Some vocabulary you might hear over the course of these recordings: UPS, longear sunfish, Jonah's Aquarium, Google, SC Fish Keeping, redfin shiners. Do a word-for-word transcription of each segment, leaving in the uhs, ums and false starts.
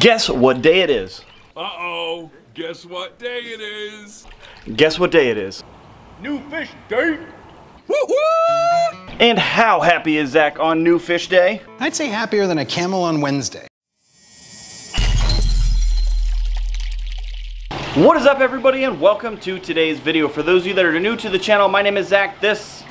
Guess what day it is. Uh-oh. Guess what day it is. Guess what day it is. New fish day. Woo-hoo! And how happy is Zach on New Fish Day? I'd say happier than a camel on Wednesday. What is up, everybody, and welcome to today's video. For those of you that are new to the channel, my name is Zach. This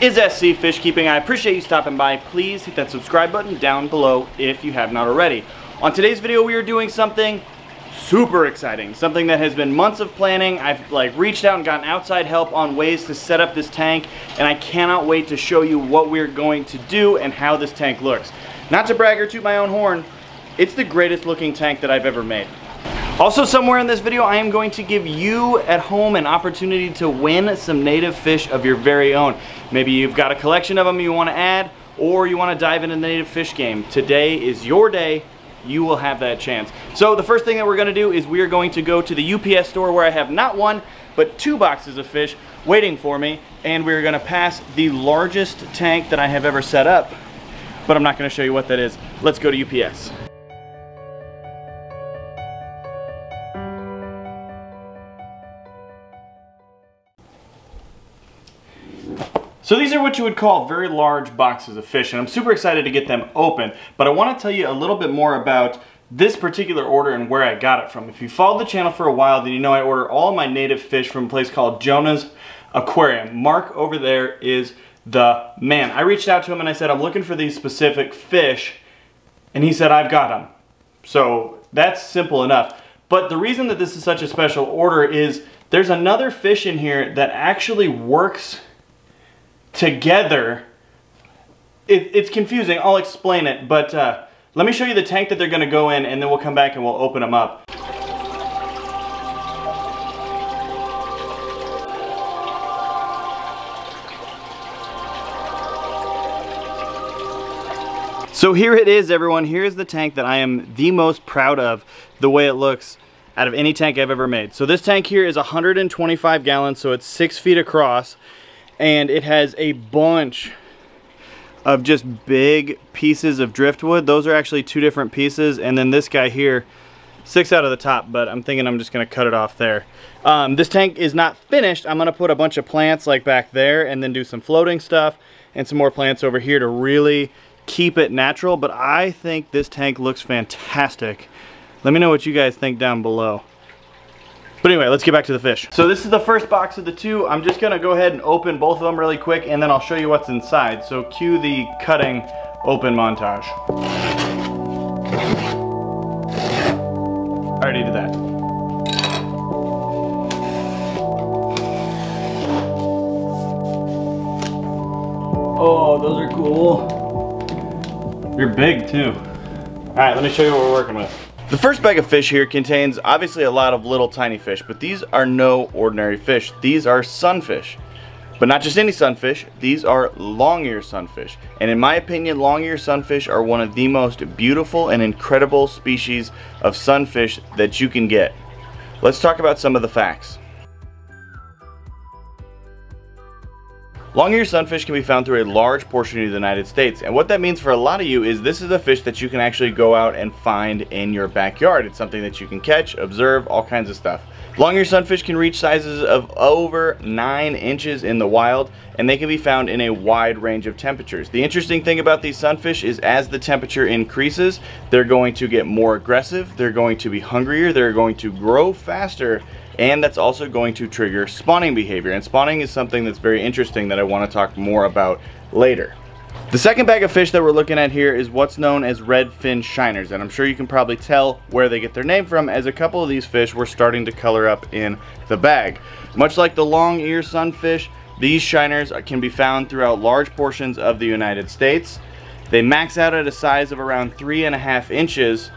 is S C Fish Keeping. I appreciate you stopping by. Please hit that subscribe button down below if you have not already. On today's video, we are doing something super exciting, something that has been months of planning. I've like reached out and gotten outside help on ways to set up this tank, and I cannot wait to show you what we're going to do and how this tank looks. Not to brag or toot my own horn, it's the greatest looking tank that I've ever made. Also, somewhere in this video, I am going to give you at home an opportunity to win some native fish of your very own. Maybe you've got a collection of them you want to add, or you want to dive into the native fish game. Today is your day. You will have that chance. So the first thing that we're going to do is we are going to go to the U P S store where I have not one, but two boxes of fish waiting for me. And we're going to pass the largest tank that I have ever set up, but I'm not going to show you what that is. Let's go to U P S. So these are what you would call very large boxes of fish, and I'm super excited to get them open, but I want to tell you a little bit more about this particular order and where I got it from. If you followed the channel for a while, then you know I order all my native fish from a place called Jonah's Aquarium. Mark over there is the man. I reached out to him and I said, I'm looking for these specific fish, and he said, I've got them. So that's simple enough. But the reason that this is such a special order is there's another fish in here that actually works together. It, it's confusing, I'll explain it, but uh, let me show you the tank that they're going to go in, and then we'll come back and we'll open them up. So here it is, everyone. Here's the tank that I am the most proud of, the way it looks, out of any tank I've ever made. So this tank here is one hundred twenty-five gallons, so it's six feet across. And it has a bunch of just big pieces of driftwood. Those are actually two different pieces. And then this guy here sticks out of the top, but I'm thinking I'm just gonna cut it off there. Um, this tank is not finished. I'm gonna put a bunch of plants like back there and then do some floating stuff and some more plants over here to really keep it natural. But I think this tank looks fantastic. Let me know what you guys think down below. But anyway, let's get back to the fish. So this is the first box of the two. I'm just gonna go ahead and open both of them really quick, and then I'll show you what's inside. So cue the cutting open montage. I already did that. Oh, those are cool. You're big too. All right, let me show you what we're working with. The first bag of fish here contains obviously a lot of little tiny fish, but these are no ordinary fish. These are sunfish, but not just any sunfish. These are longear sunfish, and in my opinion, longear sunfish are one of the most beautiful and incredible species of sunfish that you can get. Let's talk about some of the facts. Longear sunfish can be found through a large portion of the United States, and what that means for a lot of you is this is a fish that you can actually go out and find in your backyard. It's something that you can catch, observe, all kinds of stuff. Longear sunfish can reach sizes of over nine inches in the wild, and they can be found in a wide range of temperatures. The interesting thing about these sunfish is as the temperature increases, they're going to get more aggressive, they're going to be hungrier, they're going to grow faster, and that's also going to trigger spawning behavior. And spawning is something that's very interesting that I want to talk more about later. The second bag of fish that we're looking at here is what's known as redfin shiners, and I'm sure you can probably tell where they get their name from, as a couple of these fish were starting to color up in the bag. Much like the long-ear sunfish, these shiners can be found throughout large portions of the United States. They max out at a size of around three and a half inches,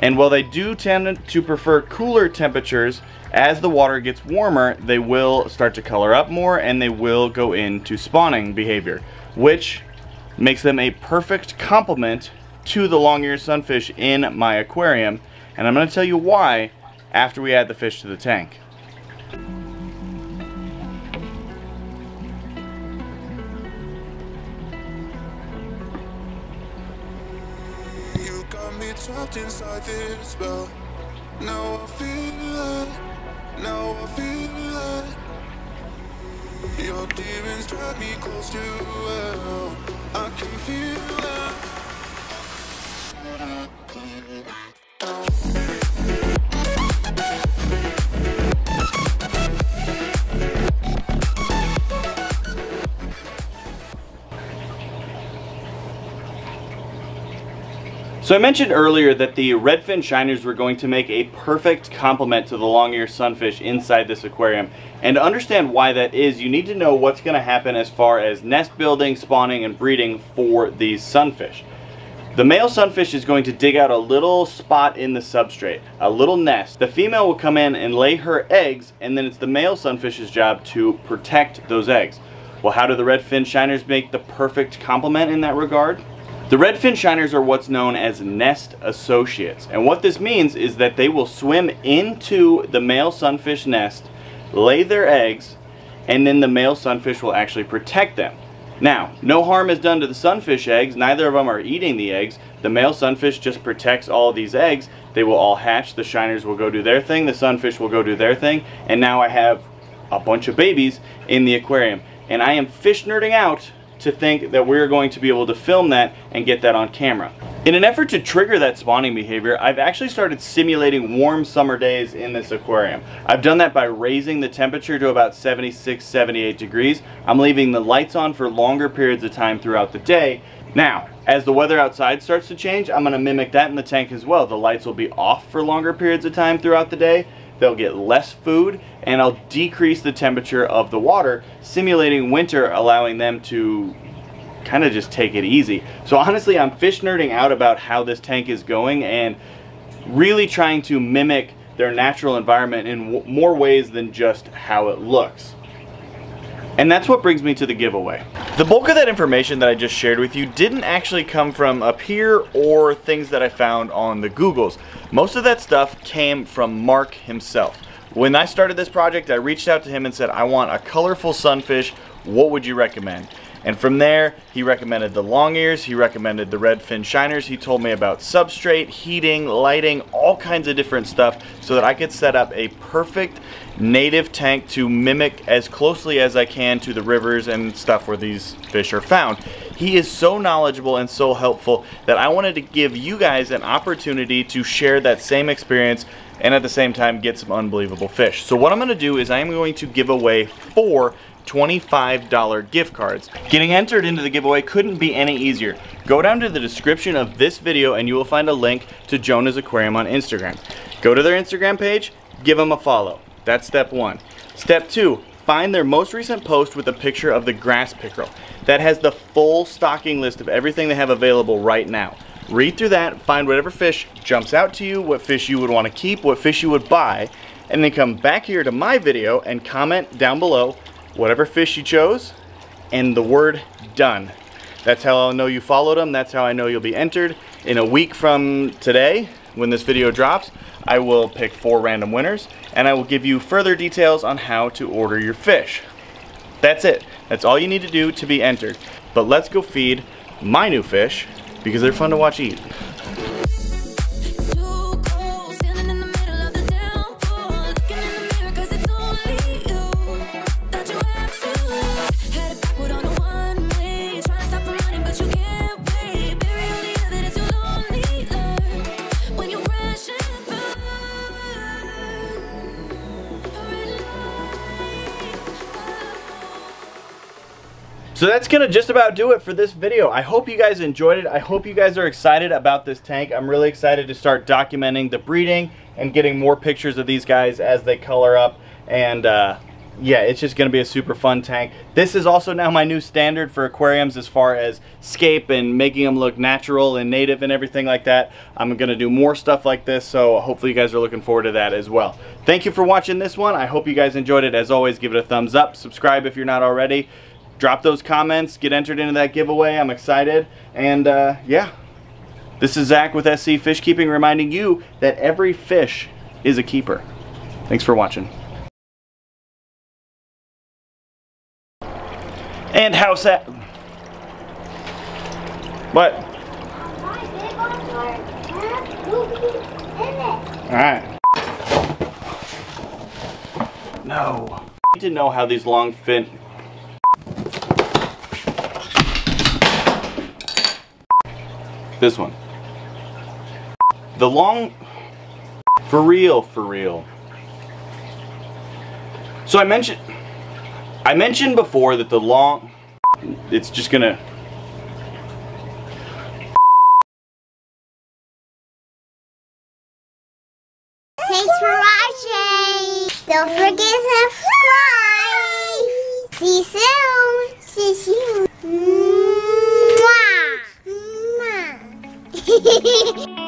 and while they do tend to prefer cooler temperatures, as the water gets warmer, they will start to color up more and they will go into spawning behavior, which makes them a perfect complement to the long-eared sunfish in my aquarium. And I'm going to tell you why after we add the fish to the tank. trapped inside this spell. Now I feel it, now I feel it. Your demons drag me close to hell. I can feel it. So I mentioned earlier that the redfin shiners were going to make a perfect complement to the longear sunfish inside this aquarium. And to understand why that is, you need to know what's going to happen as far as nest building, spawning, and breeding for these sunfish. The male sunfish is going to dig out a little spot in the substrate, a little nest. The female will come in and lay her eggs, and then it's the male sunfish's job to protect those eggs. Well, how do the redfin shiners make the perfect complement in that regard? The redfin shiners are what's known as nest associates, and what this means is that they will swim into the male sunfish nest, lay their eggs, and then the male sunfish will actually protect them. Now, no harm is done to the sunfish eggs, neither of them are eating the eggs. The male sunfish just protects all of these eggs. They will all hatch, the shiners will go do their thing, the sunfish will go do their thing, and now I have a bunch of babies in the aquarium. And I am fish nerding out to think that we're going to be able to film that and get that on camera. In an effort to trigger that spawning behavior, I've actually started simulating warm summer days in this aquarium. I've done that by raising the temperature to about seventy-six, seventy-eight degrees. I'm leaving the lights on for longer periods of time throughout the day. Now, as the weather outside starts to change, I'm going to mimic that in the tank as well. The lights will be off for longer periods of time throughout the day. They'll get less food, and I'll decrease the temperature of the water, simulating winter, allowing them to kind of just take it easy. So honestly, I'm fish nerding out about how this tank is going and really trying to mimic their natural environment in w more ways than just how it looks. And that's what brings me to the giveaway. The bulk of that information that I just shared with you didn't actually come from up here or things that I found on the Googles. Most of that stuff came from Mark himself. When I started this project, I reached out to him and said, I want a colorful sunfish, what would you recommend? And from there, he recommended the long ears, he recommended the redfin shiners, he told me about substrate, heating, lighting, all kinds of different stuff so that I could set up a perfect native tank to mimic as closely as I can to the rivers and stuff where these fish are found. He is so knowledgeable and so helpful that I wanted to give you guys an opportunity to share that same experience and at the same time get some unbelievable fish. So what I'm going to do is I am going to give away four twenty-five dollar gift cards. Getting entered into the giveaway couldn't be any easier. Go down to the description of this video and you will find a link to Jonah's Aquarium on Instagram. Go to their Instagram page, give them a follow. That's step one. Step two, find their most recent post with a picture of the grass pickerel. That has the full stocking list of everything they have available right now. Read through that, find whatever fish jumps out to you, what fish you would want to keep, what fish you would buy, and then come back here to my video and comment down below whatever fish you chose and the word done. That's how I'll know you followed them. That's how I know you'll be entered. In a week from today, when this video drops, I will pick four random winners and I will give you further details on how to order your fish. That's it. That's all you need to do to be entered. But let's go feed my new fish because they're fun to watch eat. So that's gonna just about do it for this video. I hope you guys enjoyed it. I hope you guys are excited about this tank. I'm really excited to start documenting the breeding and getting more pictures of these guys as they color up. And uh, yeah, it's just gonna be a super fun tank. This is also now my new standard for aquariums as far as scape and making them look natural and native and everything like that. I'm gonna do more stuff like this, so hopefully you guys are looking forward to that as well. Thank you for watching this one. I hope you guys enjoyed it. As always, give it a thumbs up. Subscribe if you're not already. Drop those comments, get entered into that giveaway. I'm excited. And uh, yeah, this is Zach with S C Fish Keeping reminding you that every fish is a keeper. Thanks for watching. And how's that? What? Alright. No. I need to know how these long fin... This one. The long... For real, for real. So I mentioned... I mentioned before that the long... It's just gonna... Thanks for watching! Don't forget to subscribe! See you soon! See you soon! Mwah! Mwah!